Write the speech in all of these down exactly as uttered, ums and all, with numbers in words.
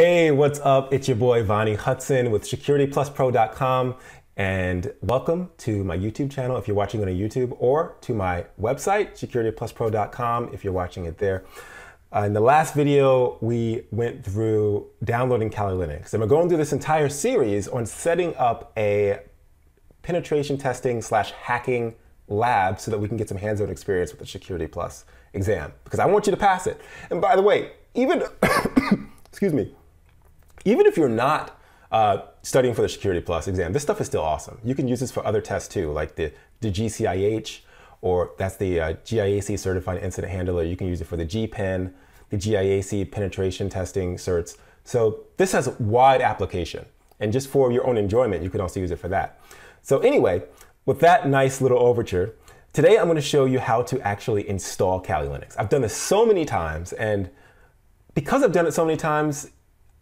Hey, what's up? It's your boy Vonnie Hudson with security plus pro dot com, and welcome to my YouTube channel if you're watching on YouTube, or to my website security plus pro dot com if you're watching it there. Uh, in the last video, we went through downloading Kali Linux, and we're going through this entire series on setting up a penetration testing slash hacking lab so that we can get some hands-on experience with the Security Plus exam, because I want you to pass it. And by the way, even excuse me. Even if you're not uh, studying for the Security Plus exam, this stuff is still awesome. You can use this for other tests too, like the, the G C I H, or that's the uh, G I A C Certified Incident Handler. You can use it for the G P E N, the G I A C penetration testing certs. So this has wide application. And just for your own enjoyment, you can also use it for that. So anyway, with that nice little overture, today I'm going to show you how to actually install Kali Linux. I've done this so many times, and because I've done it so many times,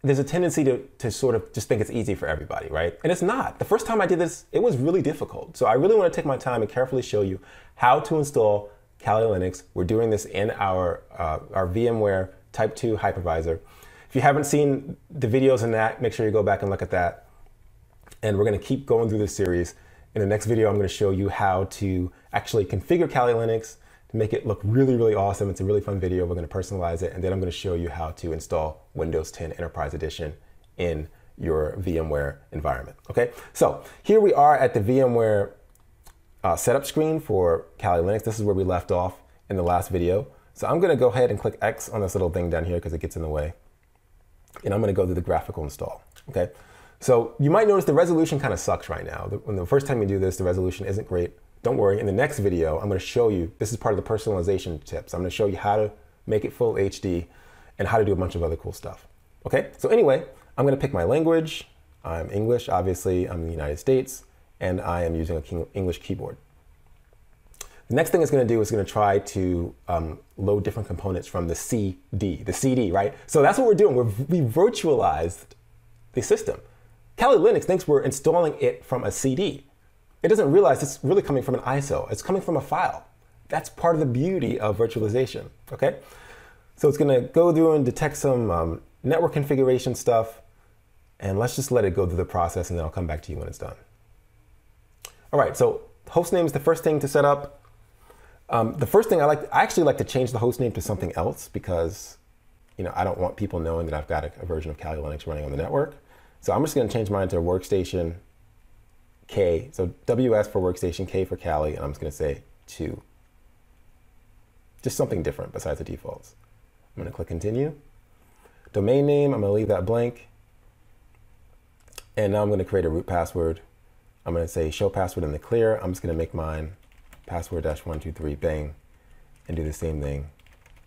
there's a tendency to, to sort of just think it's easy for everybody, right? And it's not. The first time I did this, it was really difficult. So I really want to take my time and carefully show you how to install Kali Linux. We're doing this in our, uh, our VMware Type two hypervisor. If you haven't seen the videos in that, make sure you go back and look at that. And we're going to keep going through this series. In the next video, I'm going to show you how to actually configure Kali Linux to make it look really, really awesome. It's a really fun video. We're going to personalize it, and then I'm going to show you how to install Windows ten Enterprise Edition in your VMware environment. Okay, so here we are at the VMware uh, setup screen for Kali Linux. This is where we left off in the last video. So I'm going to go ahead and click X on this little thing down here because it gets in the way, and I'm going to go through the graphical install. Okay, so you might notice the resolution kind of sucks right now. The, when the first time you do this, the resolution isn't great. Don't worry, in the next video, I'm going to show you, this is part of the personalization tips. I'm going to show you how to make it full H D and how to do a bunch of other cool stuff. Okay, so anyway, I'm going to pick my language. I'm English, obviously. I'm in the United States, and I am using an English keyboard. The next thing it's going to do is going to try to um, load different components from the C D, the C D, right? So that's what we're doing. We've, we virtualized the system. Kali Linux thinks we're installing it from a C D. It doesn't realize it's really coming from an I S O. It's coming from a file. That's part of the beauty of virtualization, okay? So it's gonna go through and detect some um, network configuration stuff, and let's just let it go through the process, and then I'll come back to you when it's done. All right, so hostname is the first thing to set up. Um, the first thing I like, I actually like to change the hostname to something else, because you know I don't want people knowing that I've got a, a version of Kali Linux running on the network. So I'm just gonna change mine to Workstation K, so W S for Workstation, K for Kali, and I'm just going to say two. Just something different besides the defaults. I'm going to click continue. Domain name, I'm going to leave that blank. And now I'm going to create a root password. I'm going to say show password in the clear. I'm just going to make mine password dash one two three, bang, and do the same thing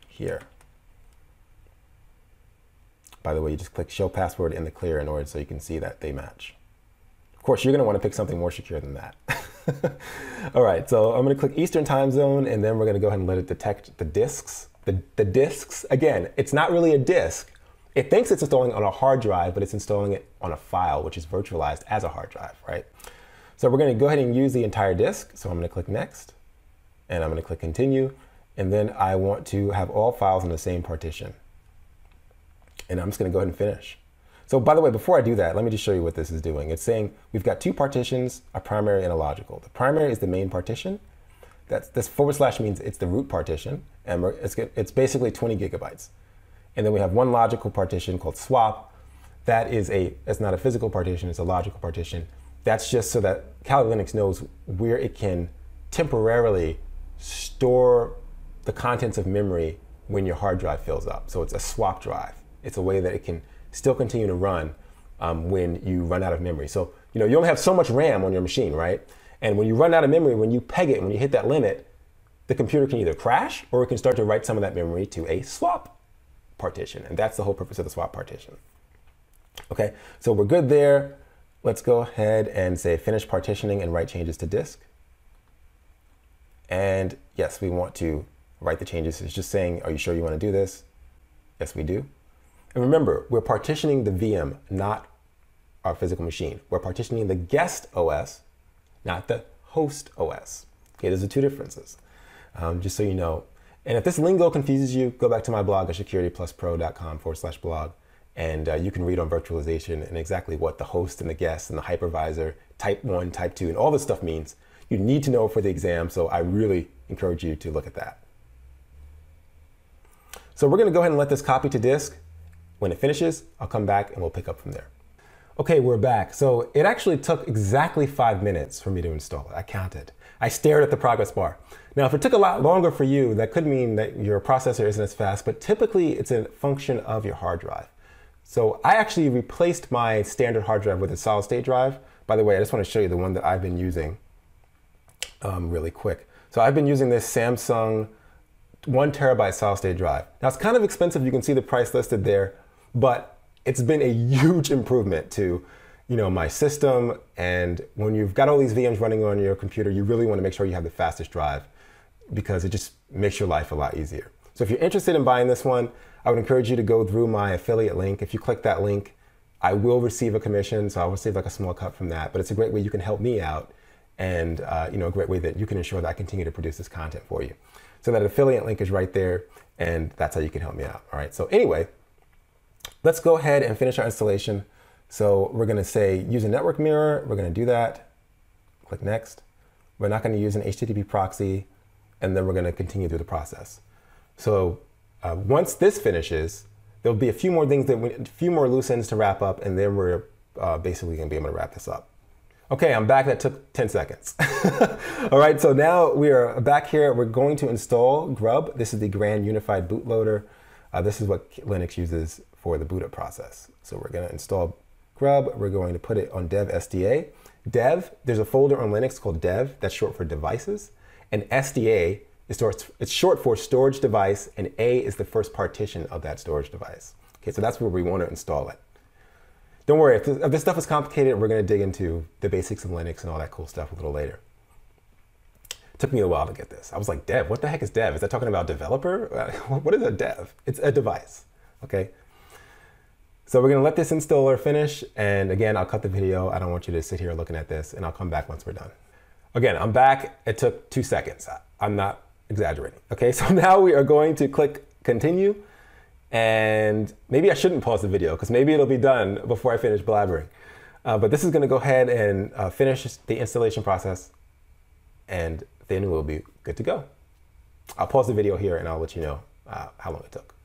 here. By the way, you just click show password in the clear in order so you can see that they match. Of course, you're going to want to pick something more secure than that. All right, so I'm going to click Eastern time zone, and then we're going to go ahead and let it detect the disks. The, the disks, again, it's not really a disk. It thinks it's installing on a hard drive, but it's installing it on a file, which is virtualized as a hard drive, right? So we're going to go ahead and use the entire disk. So I'm going to click Next, and I'm going to click Continue, and then I want to have all files in the same partition. And I'm just going to go ahead and finish. So by the way, before I do that, let me just show you what this is doing. It's saying we've got two partitions, a primary and a logical. The primary is the main partition. That's, this forward slash means it's the root partition, and we're, it's, it's basically twenty gigabytes. And then we have one logical partition called swap. That is a, it's not a physical partition, it's a logical partition. That's just so that Kali Linux knows where it can temporarily store the contents of memory when your hard drive fills up. So it's a swap drive. It's a way that it can still continue to run um, when you run out of memory. So, you know, you only have so much RAM on your machine, right? And when you run out of memory, when you peg it, when you hit that limit, the computer can either crash or it can start to write some of that memory to a swap partition. And that's the whole purpose of the swap partition. Okay, so we're good there. Let's go ahead and say finish partitioning and write changes to disk. And yes, we want to write the changes. It's just saying, are you sure you want to do this? Yes, we do. And remember, we're partitioning the V M, not our physical machine. We're partitioning the guest O S, not the host O S. Okay, those are two differences, um, just so you know. And if this lingo confuses you, go back to my blog at security plus pro dot com forward slash blog, And uh, you can read on virtualization and exactly what the host and the guest and the hypervisor, type one, type two, and all this stuff means. You need to know for the exam, so I really encourage you to look at that. So we're gonna go ahead and let this copy to disk. When it finishes, I'll come back and we'll pick up from there. Okay, we're back. So it actually took exactly five minutes for me to install it. I counted. I stared at the progress bar. Now, if it took a lot longer for you, that could mean that your processor isn't as fast, but typically it's a function of your hard drive. So I actually replaced my standard hard drive with a solid state drive. By the way, I just want to show you the one that I've been using um, really quick. So I've been using this Samsung one terabyte solid state drive. Now it's kind of expensive. You can see the price listed there, but it's been a huge improvement to, you know, my system. And when you've got all these V Ms running on your computer, you really want to make sure you have the fastest drive because it just makes your life a lot easier. So if you're interested in buying this one, I would encourage you to go through my affiliate link. If you click that link, I will receive a commission, so I will receive like a small cut from that, but it's a great way you can help me out and uh, you know, a great way that you can ensure that I continue to produce this content for you. So that affiliate link is right there, and that's how you can help me out, all right? So anyway, let's go ahead and finish our installation. So we're gonna say use a network mirror. We're gonna do that, click next. We're not gonna use an H T T P proxy, and then we're gonna continue through the process. So uh, once this finishes, there'll be a few more things, that we, a few more loose ends to wrap up, and then we're uh, basically gonna be able to wrap this up. Okay, I'm back. That took ten seconds. All right, so now we are back here. We're going to install GRUB. This is the Grand Unified Bootloader. Uh, this is what Linux uses for the boot up process. So we're gonna install GRUB. We're going to put it on dev S D A. Dev, there's a folder on Linux called dev, that's short for devices, and S D A, is it's short for storage device, and A is the first partition of that storage device. Okay, so that's where we wanna install it. Don't worry, if this, if this stuff is complicated, we're gonna dig into the basics of Linux and all that cool stuff a little later. Took me a while to get this. I was like, dev, what the heck is dev? Is that talking about developer? What is a dev? It's a device, okay? So we're gonna let this installer finish, and again, I'll cut the video. I don't want you to sit here looking at this, and I'll come back once we're done. Again, I'm back, it took two seconds. I'm not exaggerating, okay? So now we are going to click continue, and maybe I shouldn't pause the video, because maybe it'll be done before I finish blabbering. Uh, but this is gonna go ahead and uh, finish the installation process, and then we'll be good to go. I'll pause the video here, and I'll let you know uh, how long it took.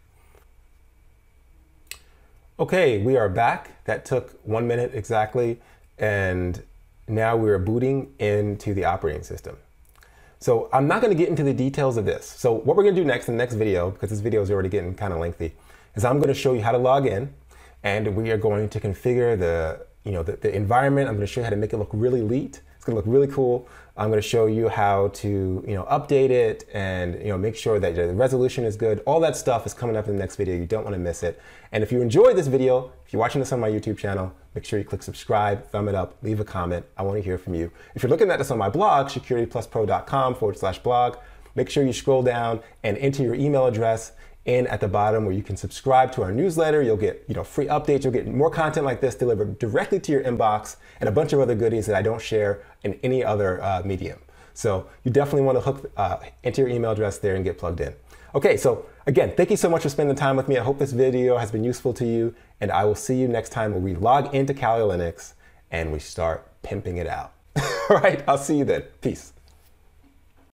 Okay, we are back. That took one minute exactly. And now we're booting into the operating system. So I'm not gonna get into the details of this. So what we're gonna do next in the next video, because this video is already getting kind of lengthy, is I'm gonna show you how to log in, and we are going to configure the, you know, the, the environment. I'm gonna show you how to make it look really neat. It's gonna look really cool. I'm gonna show you how to, you know, update it and, you know, make sure that the resolution is good. All that stuff is coming up in the next video. You don't wanna miss it. And if you enjoyed this video, if you're watching this on my YouTube channel, make sure you click subscribe, thumb it up, leave a comment. I wanna hear from you. If you're looking at this on my blog, security plus pro dot com forward slash blog, make sure you scroll down and enter your email address in at the bottom, where you can subscribe to our newsletter. You'll get, you know, free updates. You'll get more content like this delivered directly to your inbox, and a bunch of other goodies that I don't share in any other uh, medium. So you definitely want to hook, uh, enter your email address there and get plugged in. Okay, so again, thank you so much for spending time with me. I hope this video has been useful to you, and I will see you next time when we log into Kali Linux and we start pimping it out. All right, I'll see you then. Peace.